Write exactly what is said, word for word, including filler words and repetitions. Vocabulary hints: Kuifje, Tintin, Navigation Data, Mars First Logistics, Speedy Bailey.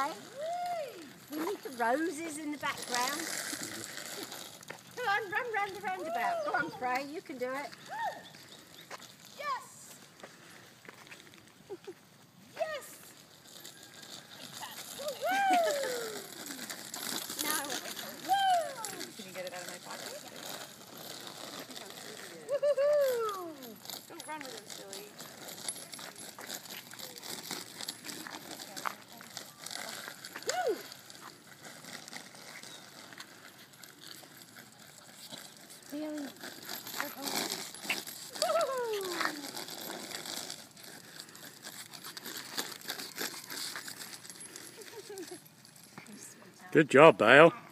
Hi. We need the roses in the background. Come on, run round the roundabout. Go on, Frey, you can do it. Yes! Yes! No. Can you get it out of my pocket? Woo-hoo-hoo! Don't run with it, silly. Bailey. Woo! Good job, Bailey.